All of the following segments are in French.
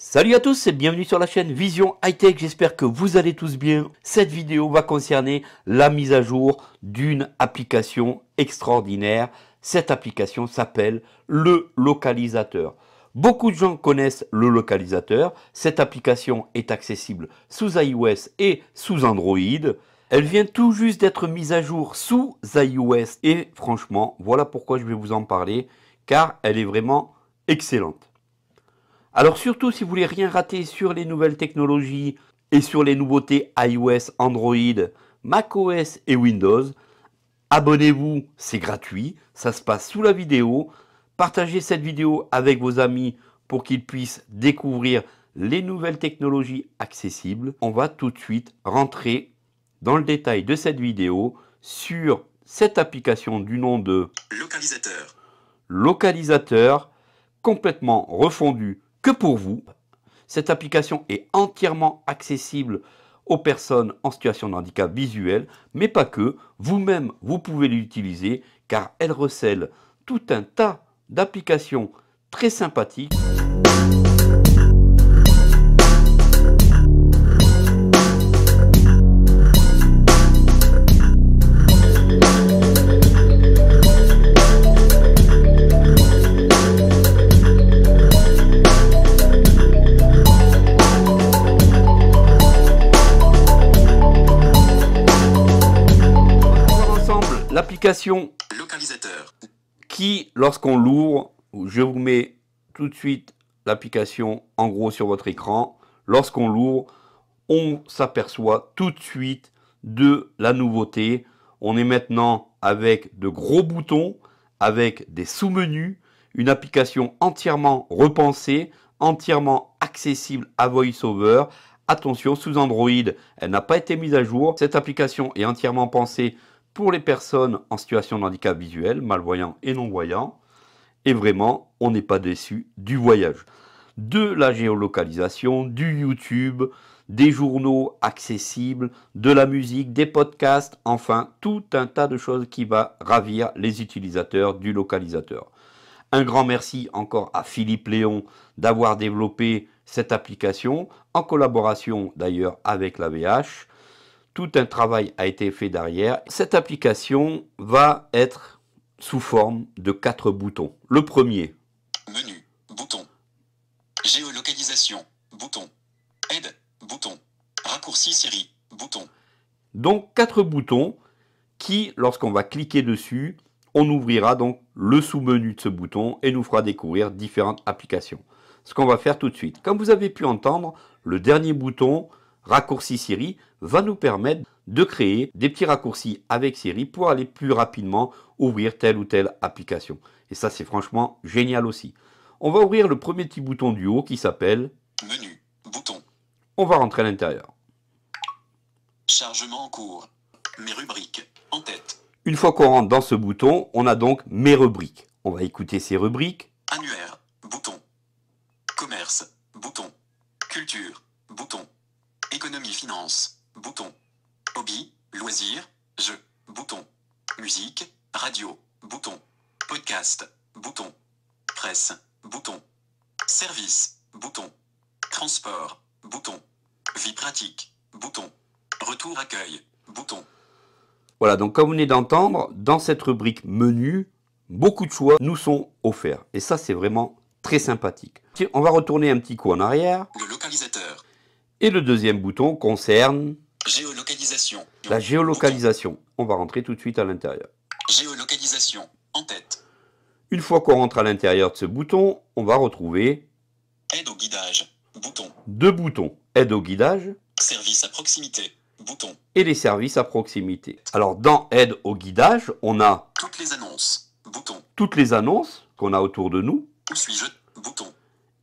Salut à tous et bienvenue sur la chaîne Vision High Tech, j'espère que vous allez tous bien. Cette vidéo va concerner la mise à jour d'une application extraordinaire. Cette application s'appelle le localisateur. Beaucoup de gens connaissent le localisateur. Cette application est accessible sous iOS et sous Android. Elle vient tout juste d'être mise à jour sous iOS et franchement, voilà pourquoi je vais vous en parler, car elle est vraiment excellente. Alors surtout, si vous voulez rien rater sur les nouvelles technologies et sur les nouveautés iOS, Android, macOS et Windows, abonnez-vous, c'est gratuit, ça se passe sous la vidéo. Partagez cette vidéo avec vos amis pour qu'ils puissent découvrir les nouvelles technologies accessibles. On va tout de suite rentrer dans le détail de cette vidéo sur cette application du nom de Localisateur. Localisateur, complètement refondue. Que pour vous, cette application est entièrement accessible aux personnes en situation de handicap visuel, mais pas que, vous-même, vous pouvez l'utiliser, car elle recèle tout un tas d'applications très sympathiques. L'application Localisateur qui, lorsqu'on l'ouvre, je vous mets tout de suite l'application en gros sur votre écran. Lorsqu'on l'ouvre, on s'aperçoit tout de suite de la nouveauté. On est maintenant avec de gros boutons, avec des sous-menus, une application entièrement repensée, entièrement accessible à VoiceOver. Attention, sous Android, elle n'a pas été mise à jour. Cette application est entièrement pensée pour les personnes en situation de handicap visuel, malvoyants et non-voyants. Et vraiment, on n'est pas déçu du voyage. De la géolocalisation, du YouTube, des journaux accessibles, de la musique, des podcasts, enfin, tout un tas de choses qui va ravir les utilisateurs du localisateur. Un grand merci encore à Philippe Léon d'avoir développé cette application, en collaboration d'ailleurs avec l'AVH. Tout un travail a été fait derrière. Cette application va être sous forme de 4 boutons. Le premier. Menu. Bouton. Géolocalisation. Bouton. Aide. Bouton. Raccourci Siri. Bouton. Donc 4 boutons qui, lorsqu'on va cliquer dessus, on ouvrira donc le sous-menu de ce bouton et nous fera découvrir différentes applications. Ce qu'on va faire tout de suite. Comme vous avez pu entendre, le dernier bouton, Raccourci Siri, va nous permettre de créer des petits raccourcis avec Siri pour aller plus rapidement ouvrir telle ou telle application. Et ça, c'est franchement génial aussi. On va ouvrir le premier petit bouton du haut qui s'appelle Menu, bouton. On va rentrer à l'intérieur. Chargement en cours. Mes rubriques en tête. Une fois qu'on rentre dans ce bouton, on a donc mes rubriques. On va écouter ces rubriques. Annuaire, bouton. Commerce, bouton. Culture, bouton. Économie finance, bouton. Hobby, loisirs, jeux, bouton. Musique, radio, bouton. Podcast, bouton. Presse, bouton. Service, bouton. Transport, bouton. Vie pratique, bouton. Retour accueil, bouton. Voilà, donc comme vous venez d'entendre, dans cette rubrique menu, beaucoup de choix nous sont offerts. Et ça, c'est vraiment très sympathique. On va retourner un petit coup en arrière. Le localisateur. Et le deuxième bouton concerne géolocalisation. La géolocalisation. Bouton. On va rentrer tout de suite à l'intérieur. Géolocalisation, en tête. Une fois qu'on rentre à l'intérieur de ce bouton, on va retrouver aide au guidage, bouton. 2 boutons. Aide au guidage. Service à proximité, bouton. Et les services à proximité. Alors dans aide au guidage, on a toutes les annonces, bouton. Toutes les annonces qu'on a autour de nous. Où suis-je, bouton.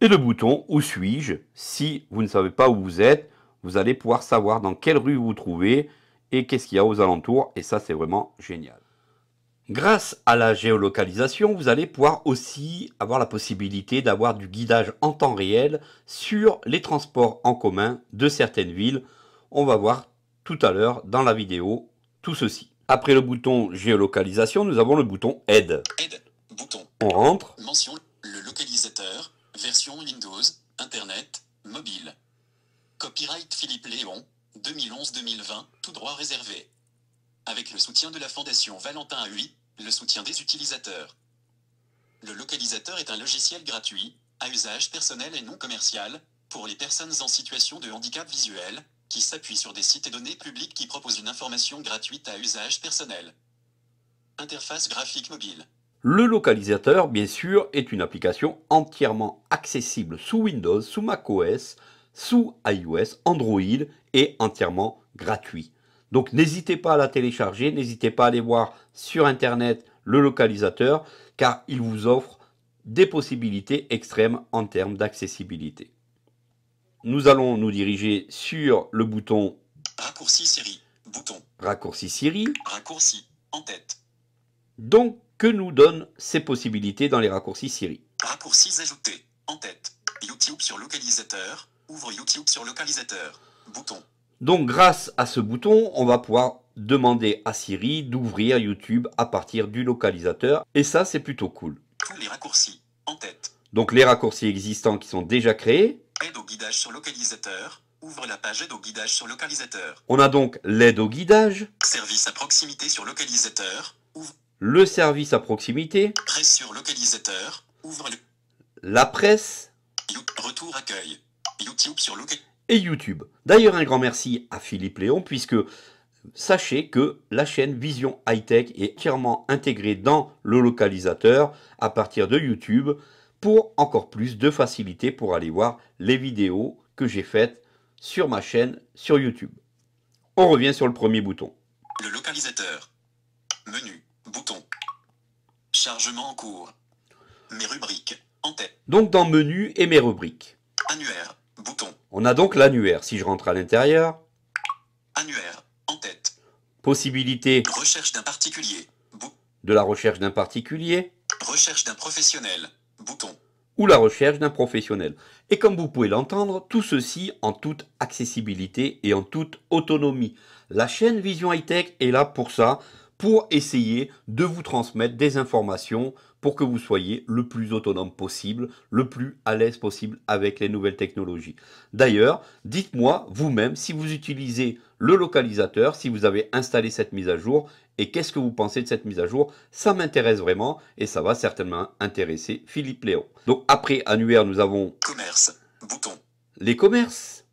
Et le bouton « Où suis-je » Si vous ne savez pas où vous êtes, vous allez pouvoir savoir dans quelle rue vous vous trouvez et qu'est-ce qu'il y a aux alentours. Et ça, c'est vraiment génial. Grâce à la géolocalisation, vous allez pouvoir aussi avoir la possibilité d'avoir du guidage en temps réel sur les transports en commun de certaines villes. On va voir tout à l'heure dans la vidéo tout ceci. Après le bouton « Géolocalisation », nous avons le bouton « Aide ». Aide, bouton. On rentre. Mention le localisateur. Version Windows, Internet, mobile. Copyright Philippe Léon, 2011-2020, tout droit réservé. Avec le soutien de la Fondation Valentin Ahuy, le soutien des utilisateurs. Le localisateur est un logiciel gratuit, à usage personnel et non commercial, pour les personnes en situation de handicap visuel, qui s'appuie sur des sites et données publiques qui proposent une information gratuite à usage personnel. Interface graphique mobile. Le localisateur, bien sûr, est une application entièrement accessible sous Windows, sous macOS, sous iOS, Android et entièrement gratuit. Donc n'hésitez pas à la télécharger, n'hésitez pas à aller voir sur Internet le localisateur, car il vous offre des possibilités extrêmes en termes d'accessibilité. Nous allons nous diriger sur le bouton Raccourci Siri, bouton Raccourci Siri, Raccourci en tête. Donc, que nous donnent ces possibilités dans les raccourcis Siri? Raccourcis ajoutés, en tête, YouTube sur localisateur, ouvre YouTube sur localisateur, bouton. Donc, grâce à ce bouton, on va pouvoir demander à Siri d'ouvrir YouTube à partir du localisateur. Et ça, c'est plutôt cool. Tous les raccourcis en tête. Donc les raccourcis existants qui sont déjà créés. Aide au guidage sur localisateur. Ouvre la page aide au guidage sur localisateur. On a donc l'aide au guidage. Service à proximité sur localisateur. Ouvre. Le service à proximité. Presse sur localisateur. Ouvre le. La presse. Retour accueil. YouTube sur localisateur. Et YouTube. D'ailleurs, un grand merci à Philippe Léon, puisque... Sachez que la chaîne Vision High Tech est entièrement intégrée dans le localisateur à partir de YouTube pour encore plus de facilité pour aller voir les vidéos que j'ai faites sur ma chaîne sur YouTube. On revient sur le premier bouton. Le localisateur. Menu. Bouton. Chargement en cours. Mes rubriques. En tête. Donc dans menu et mes rubriques. Annuaire. Bouton. On a donc l'annuaire. Si je rentre à l'intérieur. Annuaire. Possibilité recherche d'un particulier, de la recherche d'un particulier, recherche d'un professionnel, bouton, ou la recherche d'un professionnel. Et comme vous pouvez l'entendre, tout ceci en toute accessibilité et en toute autonomie. La chaîne Vision High Tech est là pour ça, pour essayer de vous transmettre des informations pour que vous soyez le plus autonome possible, le plus à l'aise possible avec les nouvelles technologies. D'ailleurs, dites-moi vous-même si vous utilisez le localisateur, si vous avez installé cette mise à jour et qu'est-ce que vous pensez de cette mise à jour. Ça m'intéresse vraiment et ça va certainement intéresser Philippe Léon. Donc après annuaire, nous avons commerce, bouton. Les commerces.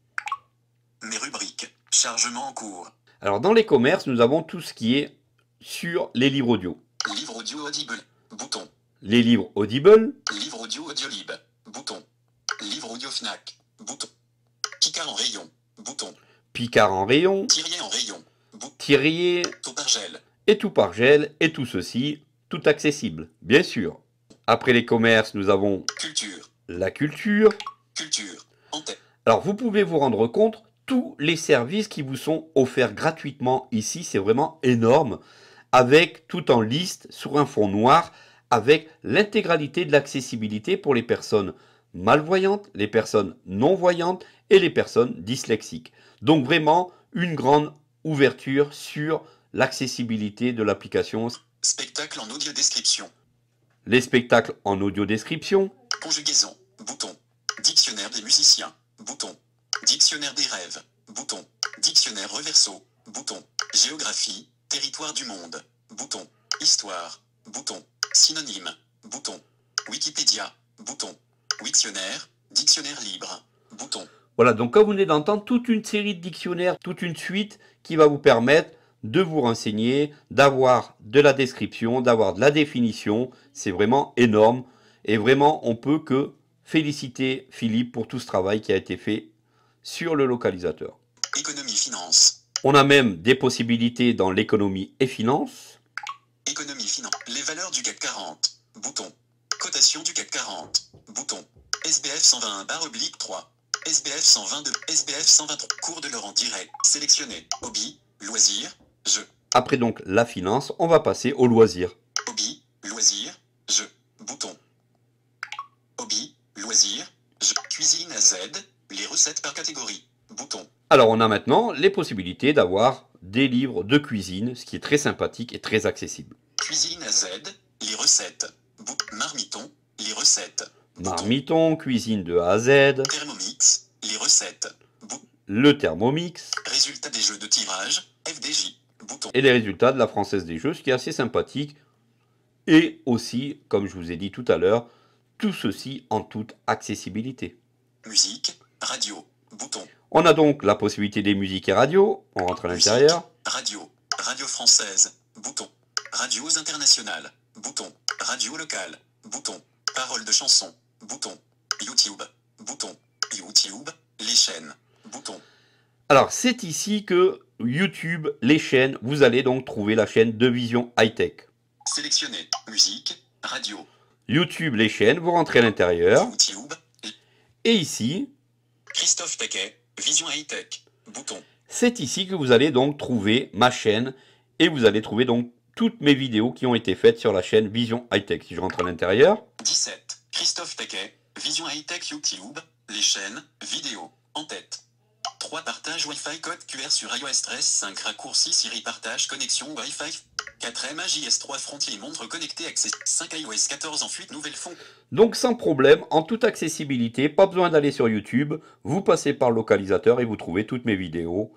Mes rubriques, chargement en cours. Alors dans les commerces, nous avons tout ce qui est sur les livres audio. Livres audio Audible, bouton. Les livres Audible. Livres audio Audiolib, bouton. Livres audio Fnac, bouton. Picard en rayon, bouton. Picard en rayon. Thiriet en rayon. Thiriet. Toupargel. Et Toupargel. Et tout ceci, tout accessible, bien sûr. Après les commerces, nous avons... Culture. La culture. Culture. En tête. Alors, vous pouvez vous rendre compte, tous les services qui vous sont offerts gratuitement ici, c'est vraiment énorme. Avec tout en liste, sur un fond noir, avec l'intégralité de l'accessibilité pour les personnes malvoyantes, les personnes non-voyantes et les personnes dyslexiques. Donc vraiment une grande ouverture sur l'accessibilité de l'application. Spectacle en audio description. Les spectacles en audio description. Conjugaison, bouton. Dictionnaire des musiciens, bouton. Dictionnaire des rêves, bouton. Dictionnaire Reverso, bouton. Géographie, territoire du monde, bouton. Histoire, bouton. Synonyme, bouton. Wikipédia, bouton. Wiktionnaire, dictionnaire libre, bouton. Voilà, donc comme vous venez d'entendre, toute une série de dictionnaires, toute une suite qui va vous permettre de vous renseigner, d'avoir de la description, d'avoir de la définition. C'est vraiment énorme et vraiment on peut que féliciter Philippe pour tout ce travail qui a été fait sur le localisateur. Économie, finance. On a même des possibilités dans l'économie et finance. Économie, finance. Les valeurs du CAC 40, bouton. Cotation du CAC 40, bouton. SBF 121/3. SBF 122, SBF 123, cours de Laurent Thiriet, sélectionné, hobby, loisirs, jeux. Après donc la finance, on va passer au loisir. Hobby, loisirs, jeux, bouton. Hobby, loisirs, jeux, cuisine AZ, les recettes par catégorie, bouton. Alors on a maintenant les possibilités d'avoir des livres de cuisine, ce qui est très sympathique et très accessible. Cuisine AZ, les recettes, Marmiton, les recettes. Marmiton, cuisine de A à Z. Thermomix, 7. Le Thermomix. Résultats des jeux de tirage. FDJ. Bouton. Et les résultats de la Française des jeux, ce qui est assez sympathique. Et aussi, comme je vous ai dit tout à l'heure, tout ceci en toute accessibilité. Musique, radio, bouton. On a donc la possibilité des musiques et radios. On rentre à l'intérieur. Radio, radio française, bouton. Radios internationales, bouton. Radio locale, bouton. Paroles de chansons, bouton. YouTube, bouton. YouTube, les chaînes, bouton. Alors, c'est ici que YouTube, les chaînes, vous allez donc trouver la chaîne de Vision High Tech. Sélectionnez musique, radio. YouTube, les chaînes, vous rentrez à l'intérieur. YouTube. Et ici, Christophe Tacquet, Vision High Tech, bouton. C'est ici que vous allez donc trouver ma chaîne et vous allez trouver donc toutes mes vidéos qui ont été faites sur la chaîne Vision High Tech. Si je rentre à l'intérieur. 17. Christophe Tacquet, Vision High Tech YouTube, les chaînes, vidéos, en tête. 3. Partage Wi-Fi code QR sur iOS 13. 5. Raccourci Siri partage connexion Wi-Fi. 4. MAJS 3 Frontier montre connecté accès. 5. iOS 14 en fuite nouvelle fond. Donc sans problème, en toute accessibilité, pas besoin d'aller sur YouTube. Vous passez par le localisateur et vous trouvez toutes mes vidéos.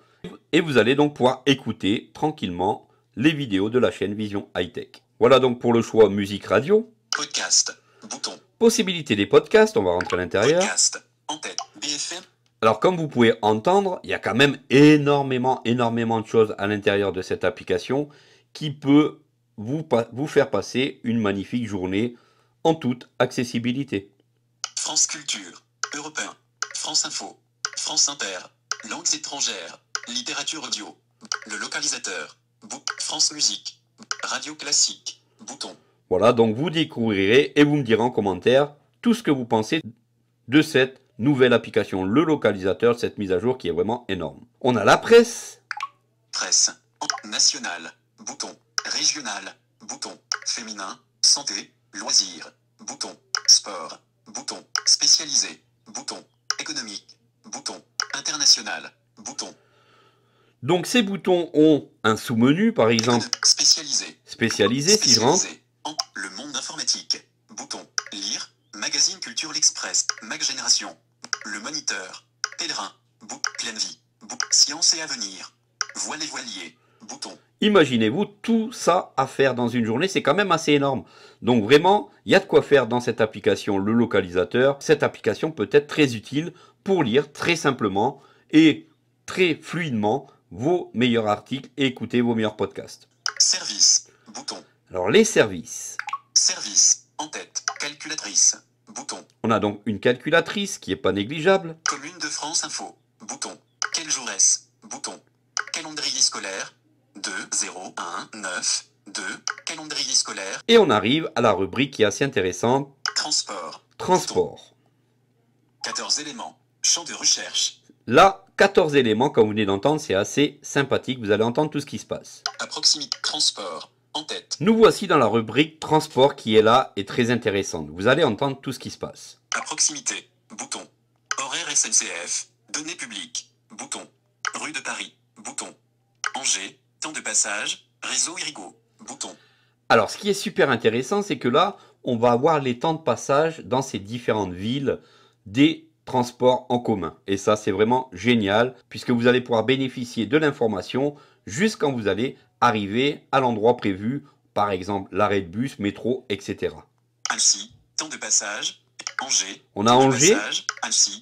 Et vous allez donc pouvoir écouter tranquillement les vidéos de la chaîne Vision High Tech. Voilà donc pour le choix musique radio. Podcast, bouton. Possibilité des podcasts, on va rentrer à l'intérieur. Podcast, en tête, BFM. Alors comme vous pouvez entendre, il y a quand même énormément de choses à l'intérieur de cette application qui peut vous faire passer une magnifique journée en toute accessibilité. France Culture, Europe 1, France Info, France Inter, Langues étrangères, Littérature audio, le localisateur, France Musique, Radio Classique, bouton. Voilà, donc vous découvrirez et vous me direz en commentaire tout ce que vous pensez de cette nouvelle application, le localisateur, cette mise à jour qui est vraiment énorme. On a la presse. Presse, nationale, bouton, régionale, bouton, féminin, santé, loisirs, bouton, sport, bouton, spécialisé, bouton, économique, bouton, international, bouton. Donc ces boutons ont un sous-menu, par exemple, spécialisé, si je rentre. Le monde informatique, bouton, lire, magazine Culture l'Express, Mag Génération, le moniteur, pèlerin, pleine vie, science et avenir, voile et voilier, bouton. Imaginez-vous tout ça à faire dans une journée, c'est quand même assez énorme. Donc vraiment, il y a de quoi faire dans cette application, le localisateur. Cette application peut être très utile pour lire très simplement et très fluidement vos meilleurs articles et écouter vos meilleurs podcasts. Service, bouton. Alors les services. Service, en tête, calculatrice, bouton. On a donc une calculatrice qui n'est pas négligeable. Commune de France Info, bouton. Quel jour est-ce, bouton. Calendrier scolaire, 2, 0, 1, 9, 2, calendrier scolaire. Et on arrive à la rubrique qui est assez intéressante. Transport. Transport. 14 éléments, champ de recherche. Là, 14 éléments, comme vous venez d'entendre, c'est assez sympathique. Vous allez entendre tout ce qui se passe. À proximité, transport, en tête. Nous voici dans la rubrique transport qui est là et très intéressante. Vous allez entendre tout ce qui se passe. À proximité, bouton. Horaire SNCF, données publiques, bouton. Rue de Paris, bouton. Angers, temps de passage, réseau Irigo, bouton. Alors, ce qui est super intéressant, c'est que là, on va avoir les temps de passage dans ces différentes villes des transports en commun. Et ça, c'est vraiment génial, puisque vous allez pouvoir bénéficier de l'information jusqu'à quand vous allez arriver à l'endroit prévu, par exemple l'arrêt de bus, métro, etc. Annecy, temps de passage, Angers. On a Angers,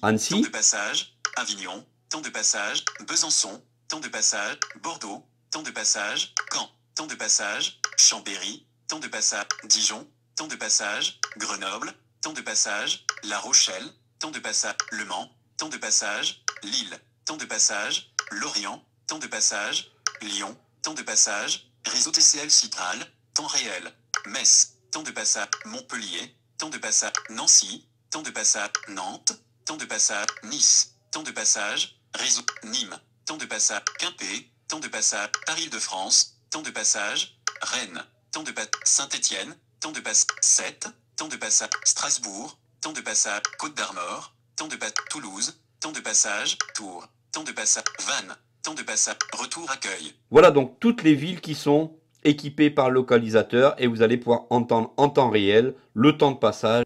Annecy, temps de passage, Avignon, temps de passage, Besançon, temps de passage, Bordeaux, temps de passage, Caen, temps de passage, Chambéry, temps de passage, Dijon, temps de passage, Grenoble, temps de passage, La Rochelle, temps de passage, Le Mans, temps de passage, Lille, temps de passage, Lorient, temps de passage, Lyon, temps de passage, réseau TCL Citral, temps réel, Metz, temps de passage, Montpellier, temps de passage, Nancy, temps de passage, Nantes, temps de passage, Nice, temps de passage, réseau Nîmes, temps de passage, Quimper, temps de passage, Paris-Île-de-France, temps de passage, Rennes, temps de passage, Saint-Étienne, temps de passage, Sète, temps de passage, Strasbourg, temps de passage, Côte-d'Armor, temps de passage, Toulouse, temps de passage, Tours, temps de passage, Vannes, temps de passage, retour, accueil. Voilà donc toutes les villes qui sont équipées par le localisateur et vous allez pouvoir entendre en temps réel le temps de passage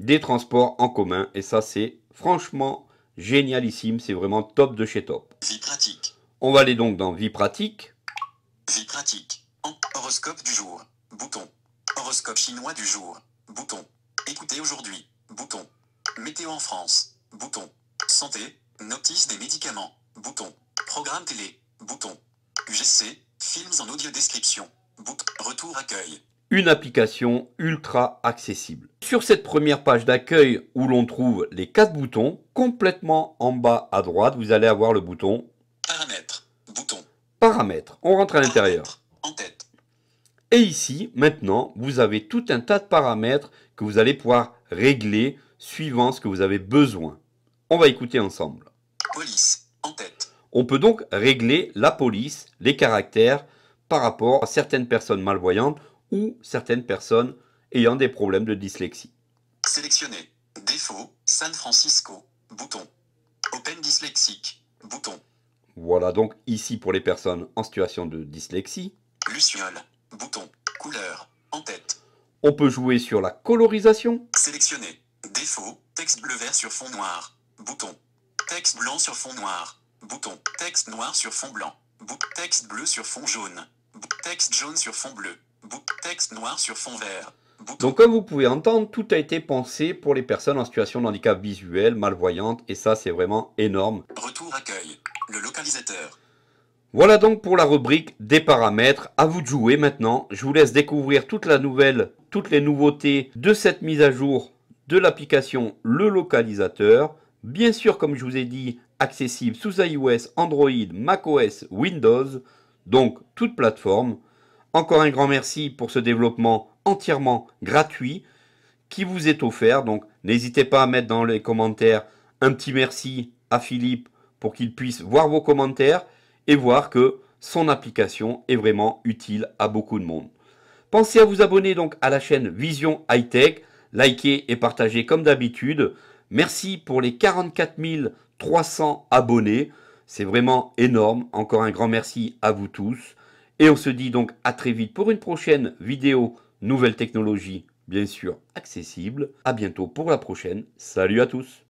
des transports en commun. Et ça, c'est franchement génialissime, c'est vraiment top de chez top. Vie pratique. On va aller donc dans vie pratique. Vie pratique. Horoscope du jour. Bouton. Horoscope chinois du jour. Bouton. Écoutez aujourd'hui. Bouton. Météo en France. Bouton. Santé. Notice des médicaments. Bouton. Programme télé. Bouton. UGC. Films en audio description. Bouton. Retour accueil. Une application ultra accessible. Sur cette première page d'accueil où l'on trouve les 4 boutons, complètement en bas à droite, vous allez avoir le bouton Paramètres. Bouton. Paramètres. On rentre à l'intérieur. En tête. Et ici, maintenant, vous avez tout un tas de paramètres que vous allez pouvoir régler suivant ce que vous avez besoin. On va écouter ensemble. Police. En tête. On peut donc régler la police, les caractères, par rapport à certaines personnes malvoyantes ou certaines personnes ayant des problèmes de dyslexie. Sélectionner. Défaut, San Francisco, bouton. Open dyslexique, bouton. Voilà donc ici pour les personnes en situation de dyslexie. Luciole, bouton. Couleur, en tête. On peut jouer sur la colorisation. Sélectionner. Défaut, texte bleu vert sur fond noir, bouton. Texte blanc sur fond noir, bouton. Texte noir sur fond blanc, bouton. Texte bleu sur fond jaune, bouton. Texte jaune sur fond bleu. Texte noir sur fond vert. Donc comme vous pouvez entendre, tout a été pensé pour les personnes en situation de handicap visuel, malvoyante, et ça c'est vraiment énorme. Retour accueil, le localisateur. Voilà donc pour la rubrique des paramètres, à vous de jouer maintenant. Je vous laisse découvrir toutes les nouveautés de cette mise à jour de l'application Le Localisateur. Bien sûr, comme je vous ai dit, accessible sous iOS, Android, macOS, Windows, donc toute plateforme. Encore un grand merci pour ce développement entièrement gratuit qui vous est offert. Donc n'hésitez pas à mettre dans les commentaires un petit merci à Philippe pour qu'il puisse voir vos commentaires et voir que son application est vraiment utile à beaucoup de monde. Pensez à vous abonner donc à la chaîne Vision High Tech, liker et partager comme d'habitude. Merci pour les 44 300 abonnés, c'est vraiment énorme. Encore un grand merci à vous tous. Et on se dit donc à très vite pour une prochaine vidéo, nouvelle technologie, bien sûr accessible. À bientôt pour la prochaine. Salut à tous!